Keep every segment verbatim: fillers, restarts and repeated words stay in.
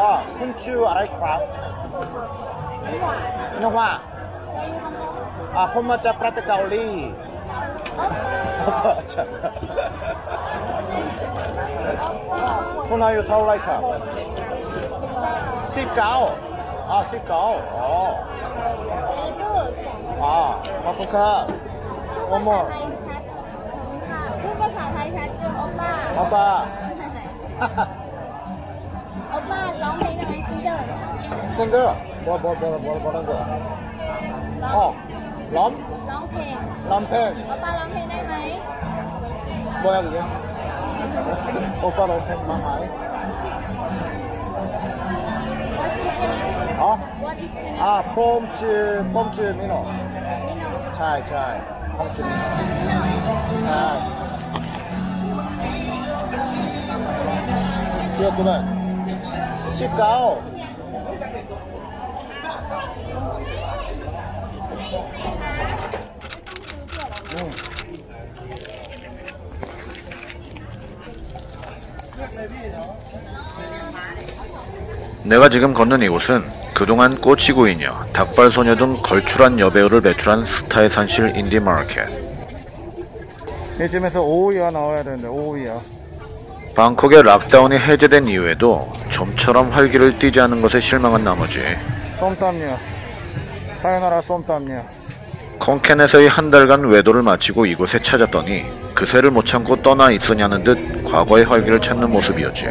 Oh, couldn't you I crap? You know what? Ah, how much I practice only? 토나유 타오라이카 십가오 아 십가오 아 바쁘카 어머 아빠 엄마 롱페이는 싫어 싱글 뭐뭐뭐라는 거야 어 롱? 롱페이 롱페이 아빠 롱페이 되나요? 뭐야 그게? 오빠 롱팬 마마이 어? 아 폼츠 폼츠 민호 차이 차이 폼츠 민호 차이 귀엽구나 십가오 응 내가 지금 걷는 이곳은 그동안 꼬치구이녀, 닭발소녀 등 걸출한 여배우를 배출한 스타의 산실 인디마켓. 이쯤에서 오이야 나와야 되는데 오이야. 방콕의 락다운이 해제된 이후에도 좀처럼 활기를 띠지 않은 것에 실망한 나머지 쏨땀녀, 사요나라 쏨땀녀. 콩캔에서의 한 달간 외도를 마치고 이곳에 찾았더니 그새를 못 참고 떠나 있으냐는 듯 과거의 활기를 찾는 모습이었지.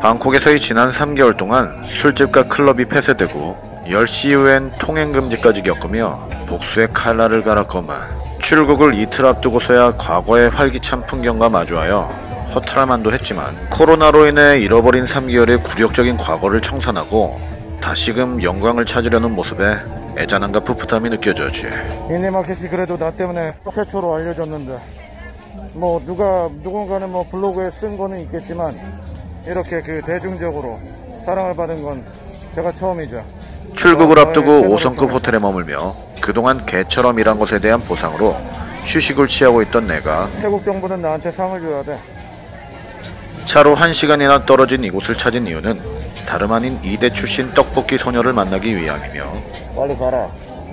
방콕에서의 지난 삼 개월 동안 술집과 클럽이 폐쇄되고 열 시 이후엔 통행금지까지 겪으며 복수의 칼날을 갈았건만 출국을 이틀 앞두고서야 과거의 활기찬 풍경과 마주하여 허탈함안도 했지만 코로나로 인해 잃어버린 삼 개월의 굴욕적인 과거를 청산하고 다시금 영광을 찾으려는 모습에 애잔함과 풋풋함이 느껴졌지. 인디마켓이 그래도 나 때문에 최초로 알려졌는데 뭐 누가 누군가는 뭐 블로그에 쓴 거는 있겠지만 이렇게 그 대중적으로 사랑을 받은 건 제가 처음이죠. 출국을 앞두고 오 성급 호텔에 머물며 그동안 개처럼 일한 것에 대한 보상으로 휴식을 취하고 있던 내가 태국 정부는 나한테 상을 줘야 돼. 차로 한 시간이나 떨어진 이곳을 찾은 이유는 다름 아닌 이대 출신 떡볶이 소녀를 만나기 위함이며 빨리 가라.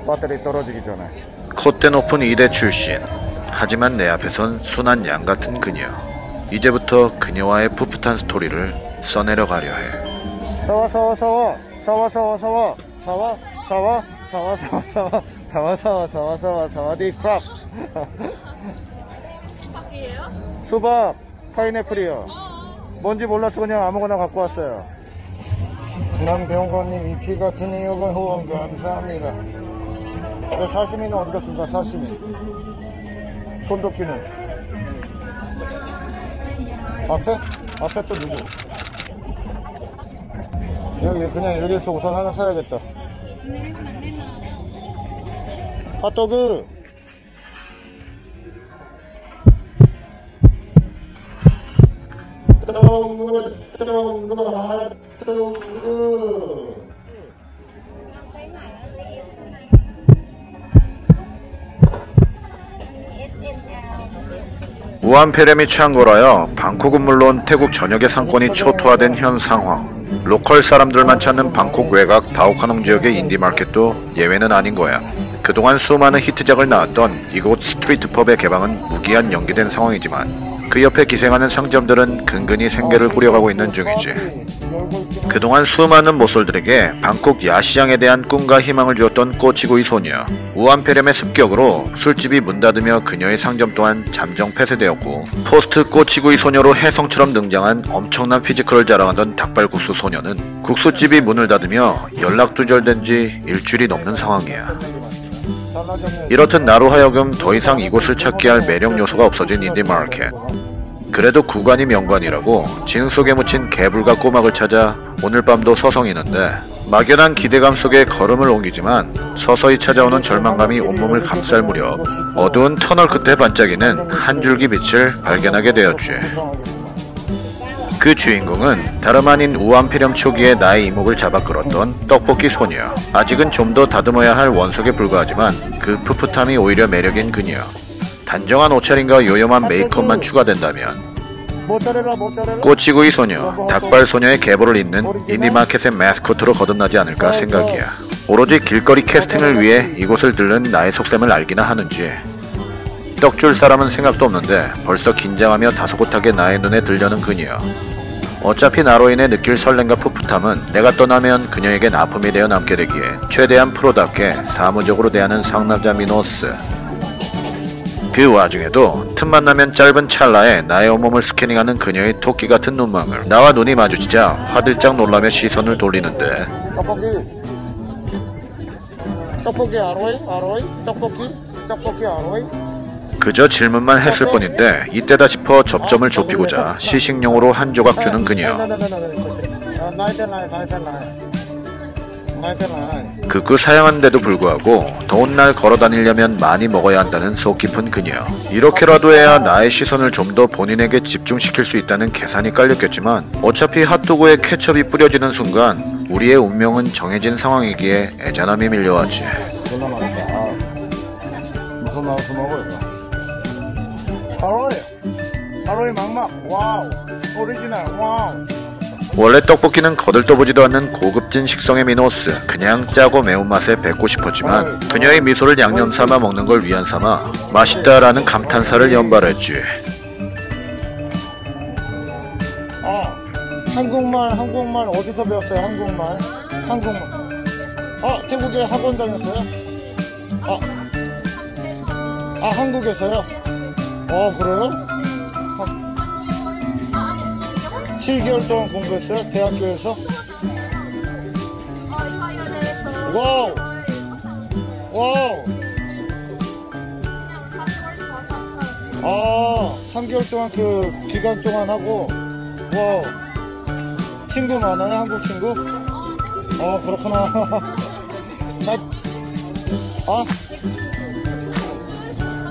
배터리 떨어지기 전에. 콧대 높은 이대 출신. 하지만 내 앞에선 순한 양 같은 그녀. 이제부터 그녀와의 풋풋한 스토리를 써내려가려 해. 사와 사와 사와 사와 사와 사와 사와 사와 사와 사와 사와 사와 사와 사와 사와 사와 디크랍. 수박이에요? 수박, 파인애플이요. 뭔지 몰라서 그냥 아무거나 갖고 왔어요. 남병관님 입시 같은 이유가 후원 감사합니다. 네, 사시미는 어디 갔습니까? 사시미. 손도끼는 앞에? 앞에 또 누구? 여기 그냥 여기서 우선 하나 사야겠다. 핫도그. 무한폐렴이 취한 거라여 방콕은 물론 태국 전역의 상권이 초토화된 현 상황. 로컬 사람들만 찾는 방콕 외곽 다오카농 지역의 인디마켓도 예외는 아닌 거야. 그동안 수많은 히트작을 낳았던 이곳 스트리트 펍의 개방은 무기한 연기된 상황이지만 그 옆에 기생하는 상점들은 근근히 생계를 꾸려가고 있는 중이지. 그동안 수많은 모쏠들에게 방콕 야시장에 대한 꿈과 희망을 주었던 꼬치구이 소녀. 우한폐렴의 습격으로 술집이 문 닫으며 그녀의 상점 또한 잠정 폐쇄되었고 포스트 꼬치구이 소녀로 혜성처럼 등장한 엄청난 피지컬을 자랑하던 닭발국수 소녀는 국수집이 문을 닫으며 연락두절된 지 일주일이 넘는 상황이야. 이렇듯 나로 하여금 더 이상 이곳을 찾게 할 매력 요소가 없어진 인디마켓. 그래도 구간이 명관이라고 진 속에 묻힌 개불과 꼬막을 찾아 오늘 밤도 서성이는데 막연한 기대감 속에 걸음을 옮기지만 서서히 찾아오는 절망감이 온몸을 감쌀 무렵 어두운 터널 끝에 반짝이는 한 줄기 빛을 발견하게 되었지. 그 주인공은 다름 아닌 우한폐렴 초기에 나의 이목을 잡아 끌었던 떡볶이 소녀. 아직은 좀 더 다듬어야 할 원석에 불과하지만 그 풋풋함이 오히려 매력인 그녀. 단정한 옷차림과 요염한 메이크업만 추가된다면 꼬치구이 소녀, 닭발 소녀의 계보를 잇는 인디마켓의 마스코트로 거듭나지 않을까 생각이야. 오로지 길거리 캐스팅을 위해 이곳을 들른 나의 속셈을 알기나 하는지. 떡 줄 사람은 생각도 없는데 벌써 긴장하며 다소곳하게 나의 눈에 들려는 그녀. 어차피 나로 인해 느낄 설렘과 풋풋함은 내가 떠나면 그녀에겐 아픔이 되어 남게 되기에 최대한 프로답게 사무적으로 대하는 상남자 미노스. 그 와중에도 틈만 나면 짧은 찰나에 나의 온몸을 스캐닝하는 그녀의 토끼 같은 눈망울. 나와 눈이 마주치자 화들짝 놀라며 시선을 돌리는데 떡볶이 떡볶이 아로이 아로이 떡볶이 떡볶이 아로이. 그저 질문만 했을 뿐인데 이때다 싶어 접점을 좁히고자 시식용으로 한 조각 주는 그녀. 극구 사양한데도 불구하고 더운 날 걸어다니려면 많이 먹어야 한다는 속 깊은 그녀. 이렇게라도 해야 나의 시선을 좀 더 본인에게 집중시킬 수 있다는 계산이 깔렸겠지만 어차피 핫도그에 케첩이 뿌려지는 순간 우리의 운명은 정해진 상황이기에 애잔함이 밀려왔지. 원래 떡볶이는 거들떠보지도 않는 고급진 식성의 미노스. 그냥 짜고 매운맛에 뱉고 싶었지만 그녀의 미소를 양념삼아 먹는 걸 위안삼아 맛있다라는 감탄사를 연발했지. 아, 한국말 한국말 어디서 배웠어요? 한국말 한국말. 아, 태국에 학원 다녔어요? 아, 아 한국에서요? 아 그래요? 칠 개월 동안 공부했어요? 대학교에서? 와우! 와우! 아, 삼 개월 동안 그 기간 동안 하고, 와우! 친구 많아요? 한국 친구? 아, 그렇구나. 자, 아?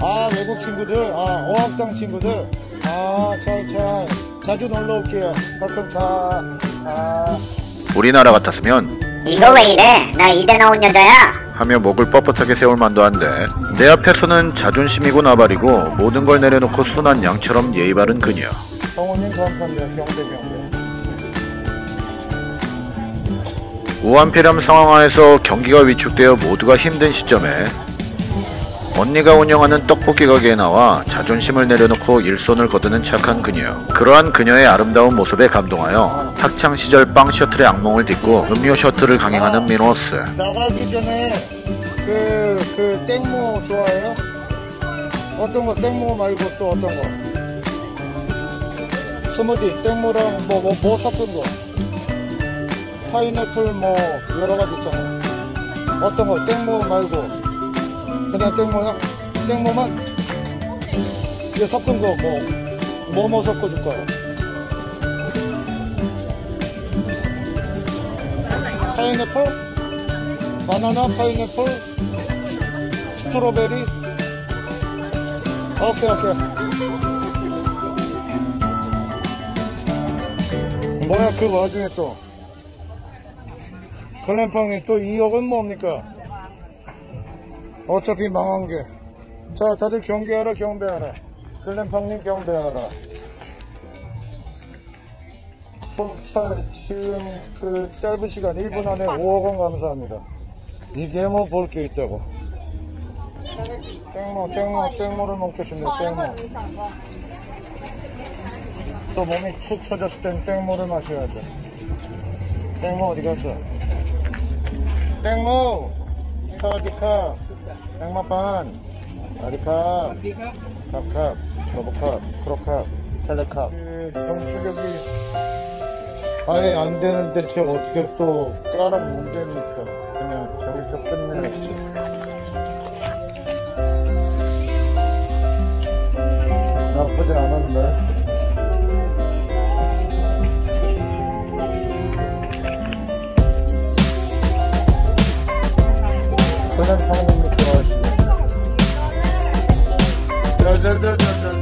아, 외국 친구들? 아, 어학당 친구들? 아, 잘, 잘. 자주 놀러 올게요. 다. 아... 우리나라 같았으면 이거 왜 이래? 나 이대 나온 여자야? 하며 목을 뻣뻣하게 세울 만도 한데 내 앞에서는 자존심이고 나발이고 모든 걸 내려놓고 순한 양처럼 예의 바른 그녀. 성우님 감사합니다. 병대 병대. 우한폐렴 상황하에서 경기가 위축되어 모두가 힘든 시점에 언니가 운영하는 떡볶이 가게에 나와 자존심을 내려놓고 일손을 거두는 착한 그녀. 그러한 그녀의 아름다운 모습에 감동하여 학창시절 빵 셔틀의 악몽을 딛고 음료 셔틀을 강행하는 미노스. 나가기 전에 그... 그 땡모 좋아해요? 어떤 거? 땡모 말고 또 어떤 거? 스무디, 땡모랑 뭐 뭐 뭐 섞은 거? 파인애플 뭐 여러 가지 있잖아. 어떤 거? 땡모 말고 그냥 땡모나? 땡모만? 이제 섞은 거 뭐 뭐 뭐 섞어줄 거야? 파인애플? 바나나? 파인애플? 스트로베리? 오케이 오케이. 뭐야 그 와중에 또 글램팡이 또 이 억은 뭡니까? 어차피 망한 게. 자, 다들 경계하라, 경배하라. 글램팡님 경배하라. 지금 그 짧은 시간 일 분 안에 오 억 원 감사합니다. 이게 뭐 볼 게 있다고. 땡모, 땡모, 땡모를 먹겠습니다. 땡모. 또 몸이 축 처졌을 땐 땡모를 마셔야 돼. 땡모 어디 갔어? 땡모. 사와디카, 양마판, 아리카, 캅캅, 러브캅, 크로캅, 텔레캅. 정수력이 아예 안 되는데 쟤 어떻게 또 깔아 못 됩니까? 그냥 저기서 끝내야지. 나쁘지 않았네. 저는 방금 좋아하시네.